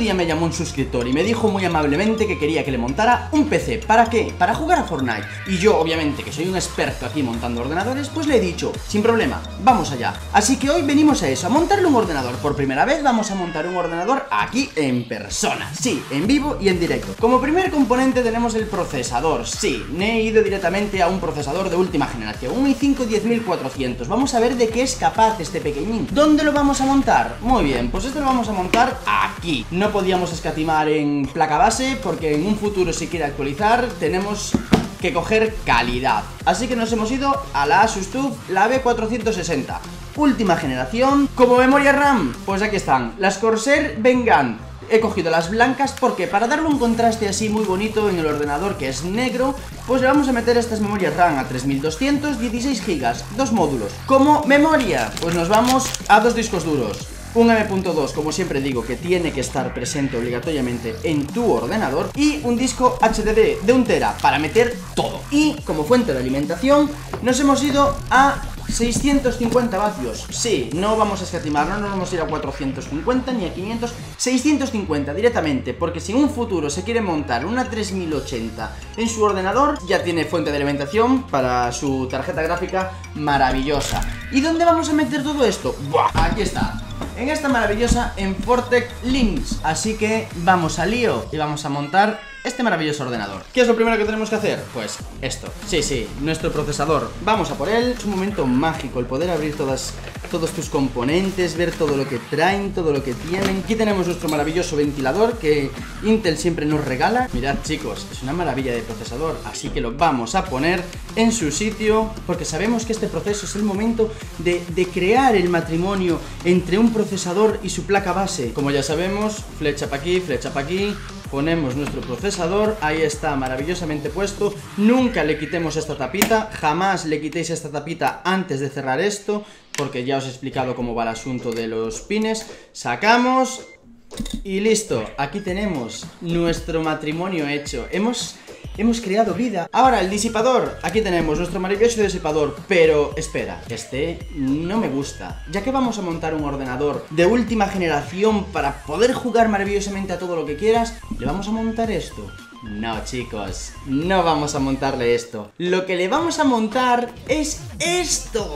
día me llamó un suscriptor y me dijo muy amablemente que quería que le montara un PC. ¿Para qué? Para jugar a Fortnite. Y yo, obviamente, que soy un experto aquí montando ordenadores, pues le he dicho, sin problema, vamos allá. Así que hoy venimos a eso, a montarle un ordenador. Por primera vez vamos a montar un ordenador aquí en persona. Sí, en vivo y en directo. Como primer componente tenemos el procesador. Sí, me he ido directamente a un procesador de última generación, un i5 10400. Vamos a ver de qué es capaz este pequeñín. ¿Dónde lo vamos a montar? Muy bien, pues esto lo vamos a montar aquí. No podíamos escatimar en placa base porque en un futuro si quiere actualizar tenemos que coger calidad. Así que nos hemos ido a la Asus TUF, la B460, última generación. Como memoria RAM, pues aquí están las Corsair Vengeance. He cogido las blancas porque para darle un contraste así muy bonito en el ordenador que es negro, pues le vamos a meter estas memorias RAM a 3200, 16 GB, dos módulos. Como memoria, pues nos vamos a dos discos duros. Un M.2, como siempre digo, que tiene que estar presente obligatoriamente en tu ordenador. Y un disco HDD de 1 TB para meter todo. Y como fuente de alimentación nos hemos ido a 650 vatios. Sí, no vamos a escatimar, no nos vamos a ir a 450 ni a 500, 650 directamente, porque si en un futuro se quiere montar una 3080 en su ordenador, ya tiene fuente de alimentación para su tarjeta gráfica maravillosa. ¿Y dónde vamos a meter todo esto? ¡Buah! Aquí está, en esta maravillosa, en Fortec Links. Así que vamos al lío y vamos a montar este maravilloso ordenador. ¿Qué es lo primero que tenemos que hacer? Pues esto. Sí, sí, nuestro procesador. Vamos a por él. Es un momento mágico el poder abrir todos tus componentes, ver todo lo que traen, todo lo que tienen. Aquí tenemos nuestro maravilloso ventilador que Intel siempre nos regala. Mirad, chicos, es una maravilla de procesador, así que lo vamos a poner en su sitio porque sabemos que este proceso es el momento de crear el matrimonio entre un procesador y su placa base. Como ya sabemos, flecha para aquí, flecha para aquí. Ponemos nuestro procesador, ahí está, maravillosamente puesto. Nunca le quitemos esta tapita, jamás le quitéis esta tapita antes de cerrar esto, porque ya os he explicado cómo va el asunto de los pines. Sacamos y listo, aquí tenemos nuestro matrimonio hecho. Hemos creado vida. Ahora, el disipador. Aquí tenemos nuestro maravilloso disipador. Pero, espera, este no me gusta. Ya que vamos a montar un ordenador de última generación para poder jugar maravillosamente a todo lo que quieras, le vamos a montar esto. No, chicos, no vamos a montarle esto. Lo que le vamos a montar es esto.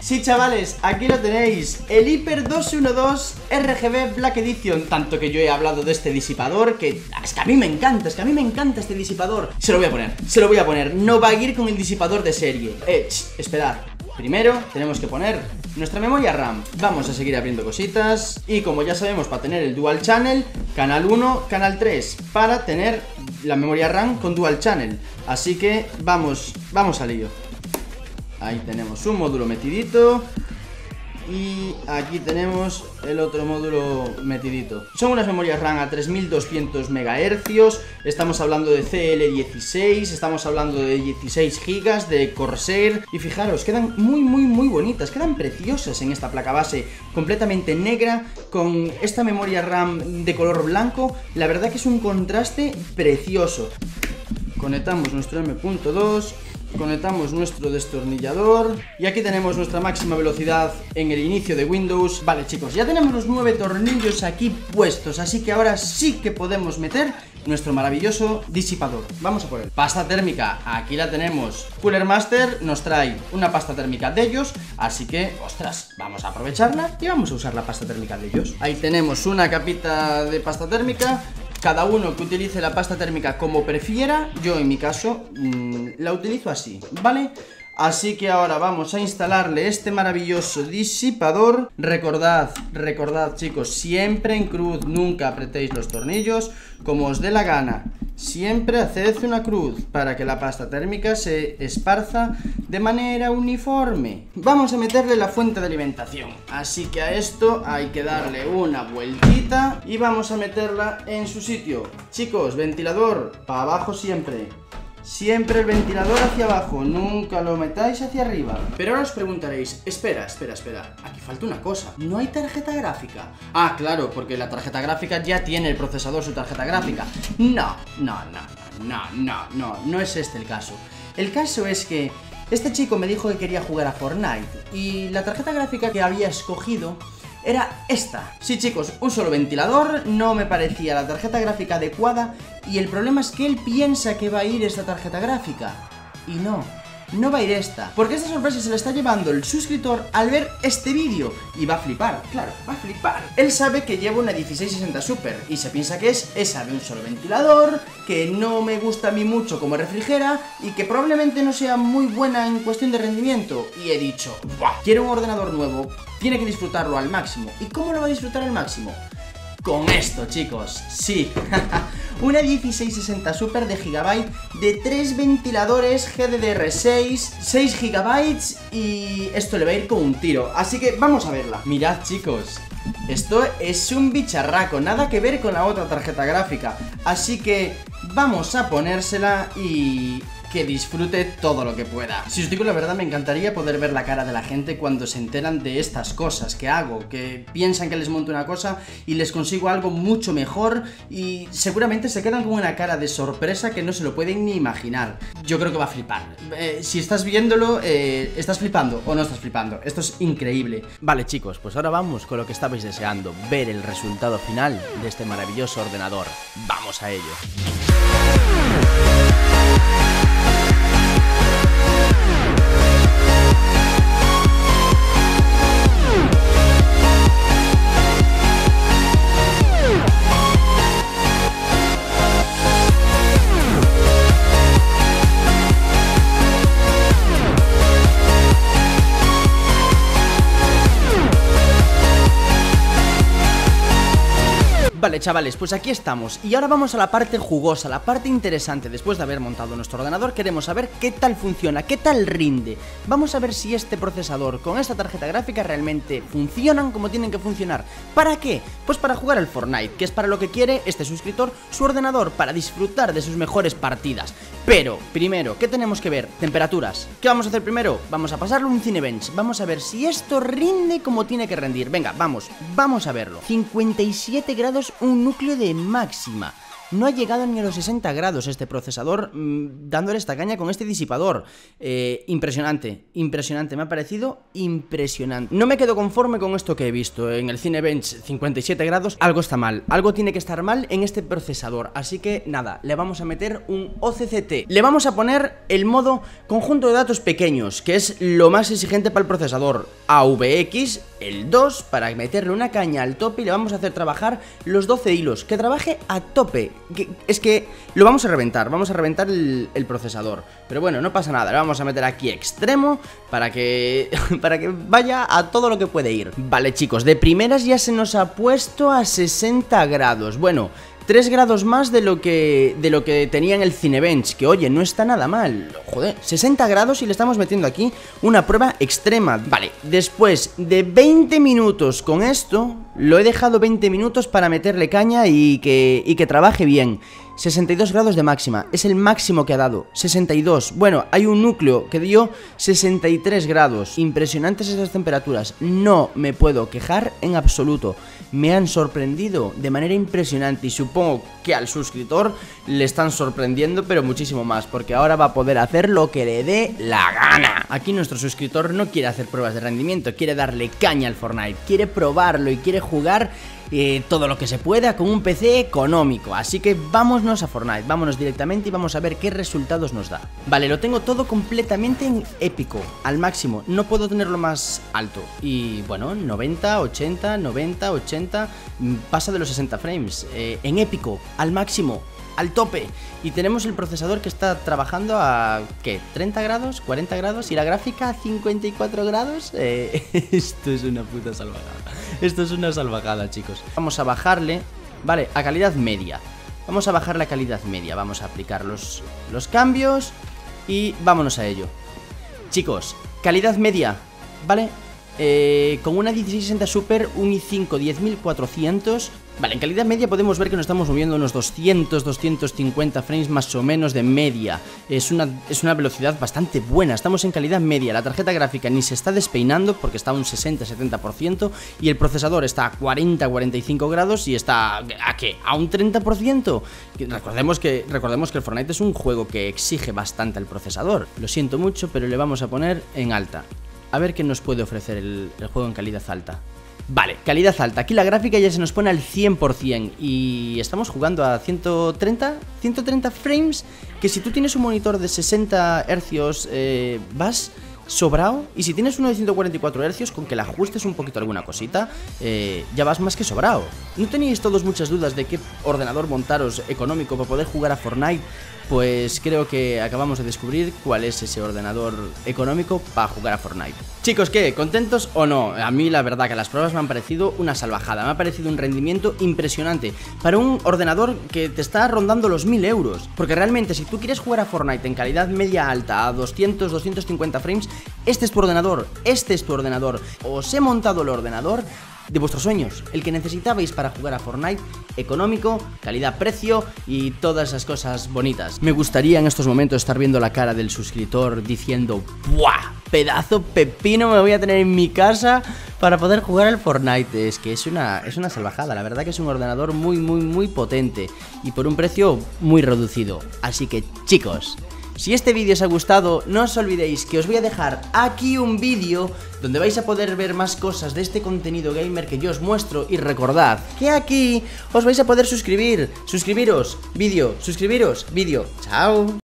Sí, chavales, aquí lo tenéis, el Hyper 212 RGB Black Edition. Tanto que yo he hablado de este disipador, que es que a mí me encanta, es que a mí me encanta este disipador. Se lo voy a poner, se lo voy a poner. No va a ir con el disipador de serie. Esperad, primero tenemos que poner nuestra memoria RAM. Vamos a seguir abriendo cositas. Y como ya sabemos, para tener el dual channel, canal 1, canal 3, para tener la memoria RAM con dual channel. Así que vamos al lío. Ahí tenemos un módulo metidito. Y aquí tenemos el otro módulo metidito. Son unas memorias RAM a 3200 MHz. Estamos hablando de CL16, estamos hablando de 16 GB de Corsair. Y fijaros, quedan muy, muy, muy bonitas, quedan preciosas en esta placa base completamente negra, con esta memoria RAM de color blanco. La verdad que es un contraste precioso. Conectamos nuestro M.2, conectamos nuestro destornillador y aquí tenemos nuestra máxima velocidad en el inicio de Windows. Vale, chicos, ya tenemos los 9 tornillos aquí puestos, así que ahora sí que podemos meter nuestro maravilloso disipador. Vamos a por él. Pasta térmica, aquí la tenemos. Cooler Master nos trae una pasta térmica de ellos, así que, ostras, vamos a aprovecharla y vamos a usar la pasta térmica de ellos. Ahí tenemos una capita de pasta térmica. Cada uno que utilice la pasta térmica como prefiera. Yo en mi caso la utilizo así, ¿vale? Así que ahora vamos a instalarle este maravilloso disipador. Recordad, chicos, siempre en cruz, nunca apretéis los tornillos como os dé la gana. Siempre haced una cruz para que la pasta térmica se esparza de manera uniforme. Vamos a meterle la fuente de alimentación. Así que a esto hay que darle una vueltita y vamos a meterla en su sitio. Chicos, ventilador, para abajo siempre. Siempre el ventilador hacia abajo, nunca lo metáis hacia arriba. Pero ahora os preguntaréis, espera, aquí falta una cosa, ¿no hay tarjeta gráfica? Ah, claro, porque la tarjeta gráfica ya tiene el procesador su tarjeta gráfica. No es este el caso. El caso es que este chico me dijo que quería jugar a Fortnite y la tarjeta gráfica que había escogido era esta. Sí, chicos, un solo ventilador, no me parecía la tarjeta gráfica adecuada y el problema es que él piensa que va a ir esta tarjeta gráfica. Y no, no va a ir esta, porque esta sorpresa se la está llevando el suscriptor al ver este vídeo y va a flipar, claro, va a flipar. Él sabe que llevo una 1660 Super y se piensa que es esa de un solo ventilador, que no me gusta a mí mucho como refrigera y que probablemente no sea muy buena en cuestión de rendimiento. Y he dicho, ¡buah! Quiero un ordenador nuevo, tiene que disfrutarlo al máximo. ¿Y cómo lo va a disfrutar al máximo? Con esto, chicos, sí, una 1660 Super de Gigabyte, de 3 ventiladores GDDR6, 6 GB y esto le va a ir con un tiro, así que vamos a verla. Mirad, chicos, esto es un bicharraco, nada que ver con la otra tarjeta gráfica, así que vamos a ponérsela y que disfrute todo lo que pueda. Si os digo la verdad, me encantaría poder ver la cara de la gente cuando se enteran de estas cosas que hago, que piensan que les monto una cosa y les consigo algo mucho mejor y seguramente se quedan con una cara de sorpresa que no se lo pueden ni imaginar. Yo creo que va a flipar. Si estás viéndolo, ¿estás flipando o no estás flipando? Esto es increíble. Vale, chicos, pues ahora vamos con lo que estabais deseando, ver el resultado final de este maravilloso ordenador. ¡Vamos a ello! Vale, chavales, pues aquí estamos y ahora vamos a la parte jugosa, la parte interesante. Después de haber montado nuestro ordenador queremos saber qué tal funciona, qué tal rinde. Vamos a ver si este procesador con esta tarjeta gráfica realmente funcionan como tienen que funcionar. ¿Para qué? Pues para jugar al Fortnite, que es para lo que quiere este suscriptor su ordenador, para disfrutar de sus mejores partidas. Pero, primero, ¿qué tenemos que ver? Temperaturas. ¿Qué vamos a hacer primero? Vamos a pasarle un Cinebench, vamos a ver si esto rinde como tiene que rendir. Venga, vamos a verlo. 57 grados, un núcleo de máxima. No ha llegado ni a los 60 grados este procesador, dándole esta caña con este disipador. Impresionante, impresionante, me ha parecido impresionante. No me quedo conforme con esto que he visto en el Cinebench. 57 grados, algo está mal, algo tiene que estar mal en este procesador. Así que nada, le vamos a meter un OCCT. Le vamos a poner el modo conjunto de datos pequeños, que es lo más exigente para el procesador. AVX, el 2, para meterle una caña al tope y le vamos a hacer trabajar los 12 hilos, que trabaje a tope. Es que lo vamos a reventar el procesador. Pero bueno, no pasa nada, le vamos a meter aquí extremo para que vaya a todo lo que puede ir. Vale, chicos, de primeras ya se nos ha puesto a 60 grados. Bueno, 3 grados más de lo que tenía en el Cinebench, que oye, no está nada mal. Joder, 60 grados y le estamos metiendo aquí una prueba extrema. Vale, después de 20 minutos con esto, lo he dejado 20 minutos para meterle caña y que trabaje bien. 62 grados de máxima, es el máximo que ha dado, 62, bueno, hay un núcleo que dio 63 grados, impresionantes esas temperaturas, no me puedo quejar en absoluto, me han sorprendido de manera impresionante y supongo que al suscriptor le están sorprendiendo pero muchísimo más, porque ahora va a poder hacer lo que le dé la gana. Aquí nuestro suscriptor no quiere hacer pruebas de rendimiento, quiere darle caña al Fortnite, quiere probarlo y quiere jugar todo lo que se pueda con un PC económico. Así que vámonos a Fortnite, vámonos directamente y vamos a ver qué resultados nos da. Vale, lo tengo todo completamente en épico, al máximo, no puedo tenerlo más alto. Y bueno, 90, 80, 90, 80, pasa de los 60 frames, en épico, al máximo, al tope. Y tenemos el procesador que está trabajando a, ¿qué? 30 grados, 40 grados y la gráfica a 54 grados. Esto es una puta salvajada. Esto es una salvajada, chicos. Vamos a bajarle, vale, a calidad media. Vamos a bajar la calidad media. Vamos a aplicar los cambios y vámonos a ello. Chicos, calidad media, vale. Con una 1660 Super, un i5 10400. Vale, en calidad media podemos ver que nos estamos moviendo unos 200-250 frames más o menos de media. Es una velocidad bastante buena, estamos en calidad media. La tarjeta gráfica ni se está despeinando porque está a un 60-70% y el procesador está a 40-45 grados y está ¿a qué? A un 30%. Recordemos que el Fortnite es un juego que exige bastante al procesador. Lo siento mucho, pero le vamos a poner en alta. A ver qué nos puede ofrecer el juego en calidad alta. Vale, calidad alta. Aquí la gráfica ya se nos pone al 100% y estamos jugando a 130 frames, que si tú tienes un monitor de 60 Hz vas sobrado, y si tienes uno de 144 Hz con que le ajustes un poquito alguna cosita ya vas más que sobrado. ¿No teníais todos muchas dudas de qué ordenador montaros económico para poder jugar a Fortnite? Pues creo que acabamos de descubrir cuál es ese ordenador económico para jugar a Fortnite. Chicos, ¿qué? ¿Contentos o no? A mí la verdad que las pruebas me han parecido una salvajada. Me ha parecido un rendimiento impresionante para un ordenador que te está rondando los 1000 euros. Porque realmente si tú quieres jugar a Fortnite en calidad media alta a 200-250 frames, este es tu ordenador, este es tu ordenador. Os he montado el ordenador de vuestros sueños, el que necesitabais para jugar a Fortnite, económico, calidad-precio y todas esas cosas bonitas. Me gustaría en estos momentos estar viendo la cara del suscriptor diciendo ¡buah! Pedazo pepino me voy a tener en mi casa para poder jugar al Fortnite. Es que es una salvajada, la verdad que es un ordenador muy potente y por un precio muy reducido. Así que chicos, si este vídeo os ha gustado, no os olvidéis que os voy a dejar aquí un vídeo donde vais a poder ver más cosas de este contenido gamer que yo os muestro, y recordad que aquí os vais a poder suscribir. Suscribiros, vídeo, chao.